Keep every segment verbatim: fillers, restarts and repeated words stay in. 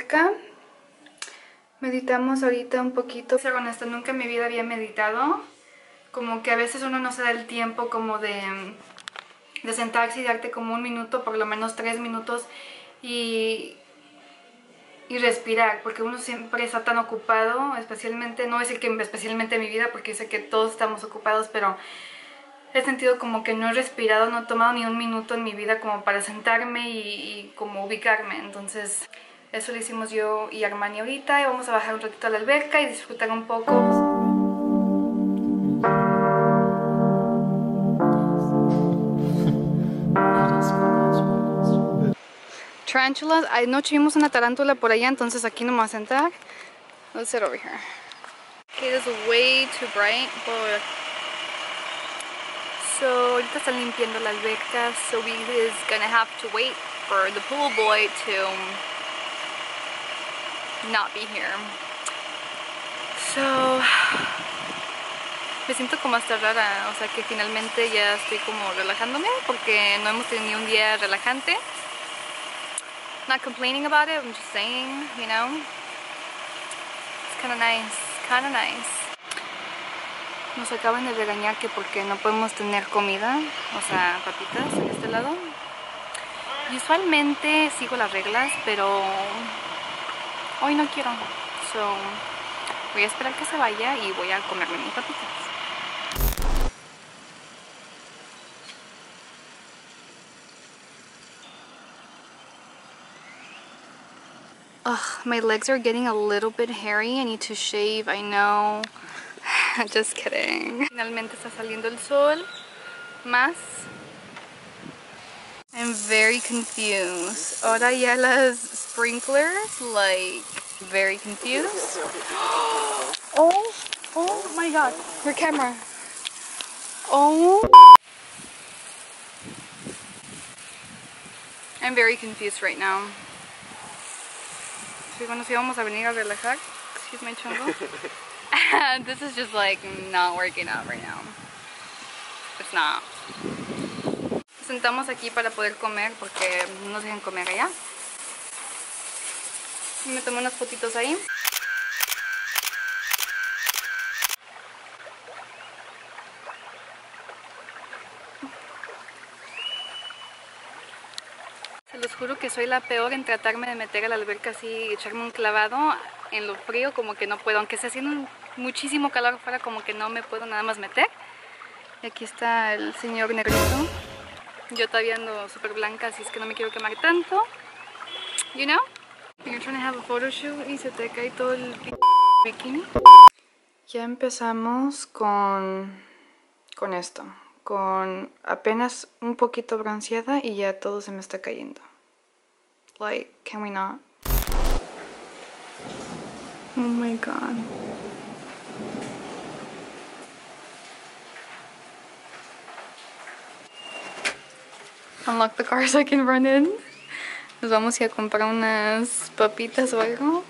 agradezca. Meditamos ahorita un poquito. Con esto nunca en mi vida había meditado. Como que a veces uno no se da el tiempo como de, de sentarse y darte como un minuto, por lo menos tres minutos y, y respirar. Porque uno siempre está tan ocupado, especialmente, no voy a decir que especialmente en mi vida porque sé que todos estamos ocupados, pero he sentido como que no he respirado, no he tomado ni un minuto en mi vida como para sentarme y, y como ubicarme. Entonces eso lo hicimos yo y Armani ahorita, y vamos a bajar un ratito a la alberca y disfrutar un poco. Tarántulas, anoche vimos una tarántula por allá, entonces aquí no me voy a sentar. Let's sit over here. Okay, this is way too bright, but so ahorita están limpiando la alberca, so we is gonna have to wait for the pool boy to not be here. So me siento como hasta rara, o sea que finalmente ya estoy como relajándome porque no hemos tenido un día relajante. Not complaining about it, I'm just saying, you know, it's kind of nice, kind of nice. Nos acaban de regañar que porque no podemos tener comida, o sea, papitas en este lado. Y usualmente sigo las reglas, pero hoy no quiero. So, voy a esperar que se vaya y voy a comerme mis papitas. Ugh, my legs are getting a little bit hairy. I need to shave, I know. Just kidding. Finalmente está saliendo el sol. Más. I'm very confused. Ahora ya las sprinklers, like, very confused. Oh, oh my god. Your camera. Oh. I'm very confused right now. Bueno, si vamos a venir a relajar. Excuse my chongo. This is just like not working out right now. It's not. Nos sentamos aquí para poder comer porque no nos dejan comer allá. Me tomé unas fotitos ahí. Les juro que soy la peor en tratarme de meter a la alberca así y echarme un clavado en lo frío, como que no puedo, aunque esté haciendo muchísimo calor afuera, como que no me puedo nada más meter. Y aquí está el señor negrito. Yo todavía ando súper blanca, así es que no me quiero quemar tanto. You know? You're trying to have a photo shoot y se te cae todo el bikini. Ya empezamos con, con esto, con apenas un poquito bronceada y ya todo se me está cayendo. Like, can we not? Oh my god. Unlock the car so I can run in. Nos vamos a ir a comprar unas papitas o algo.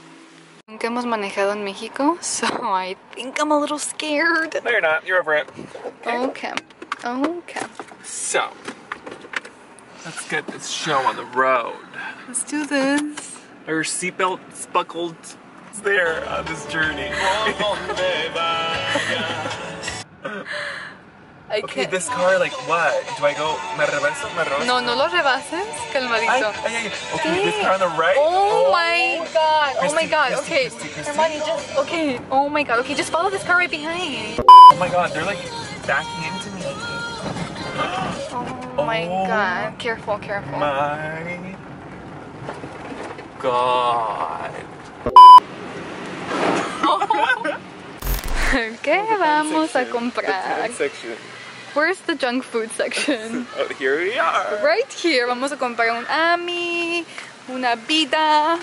Nunca hemos manejado en México, so I think I'm a little scared. No, you're not. You're over it. Okay. Okay. So, let's get this show on the road. Let's do this. Are your seatbelts buckled? It's there on this journey. I okay, this car, like, what? Do I go, me rebaso, me rebaso? No, no lo rebases, calmadito. Ay, ay, ay. Okay, sí. This car on the right. Oh, oh my god, Christy, oh my god, Christy, okay. Christy, Christy, Christy. Armani, just, okay, oh my god, okay, just follow this car right behind. Oh my god, they're like backing into me. Oh my god, careful, careful. My god. Okay, vamos a comprar. Where's the junk food section? Oh, here we are. Right here, vamos a comprar un Ami, una vida.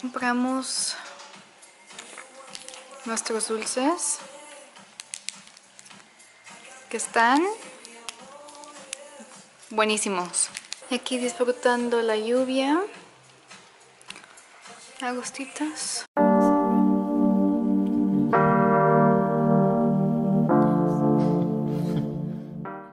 Compramos nuestros dulces que están buenísimos. Aquí disfrutando la lluvia. Agustitos.